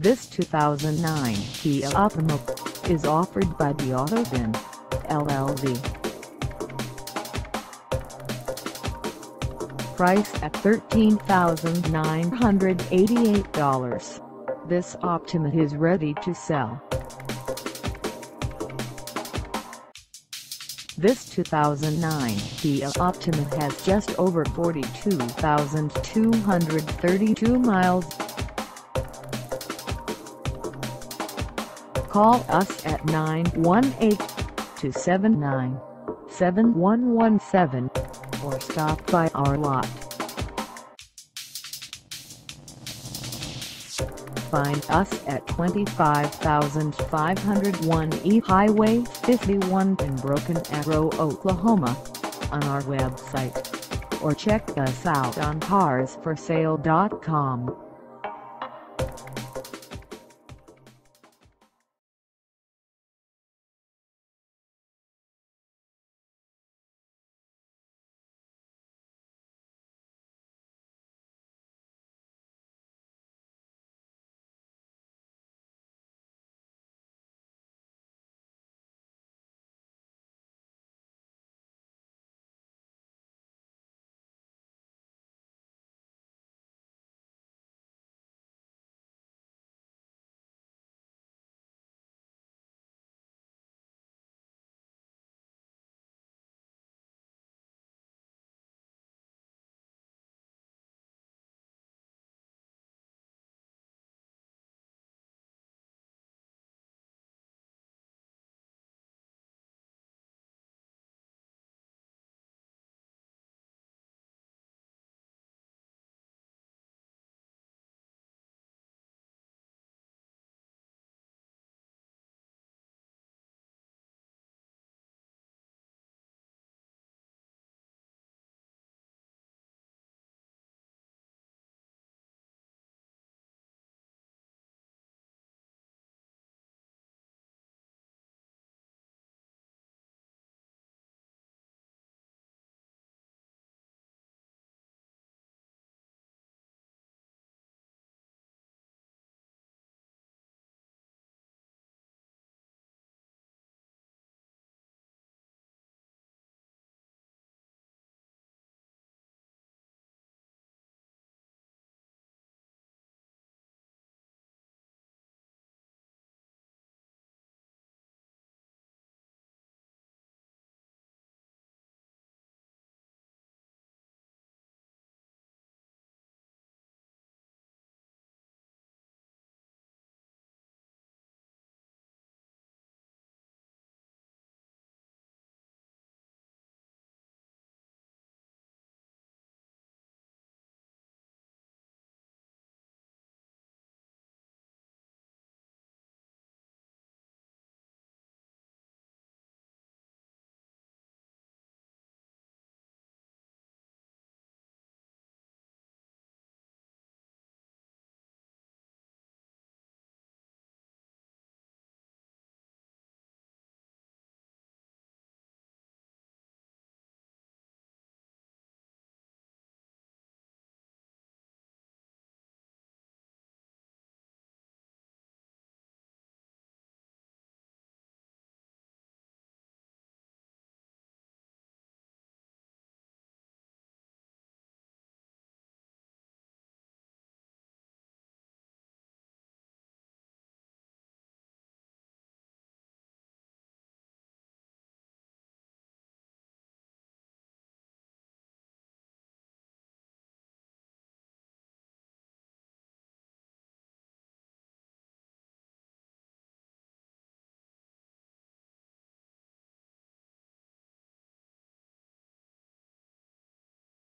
This 2009 Kia Optima is offered by the Auto Bin, LLC. Price at $13,988, this Optima is ready to sell. This 2009 Kia Optima has just over 42,232 miles. Call us at 918-279-7117 or stop by our lot. Find us at 25501 E Highway 51 in Broken Arrow, Oklahoma, on our website, or check us out on carsforsale.com.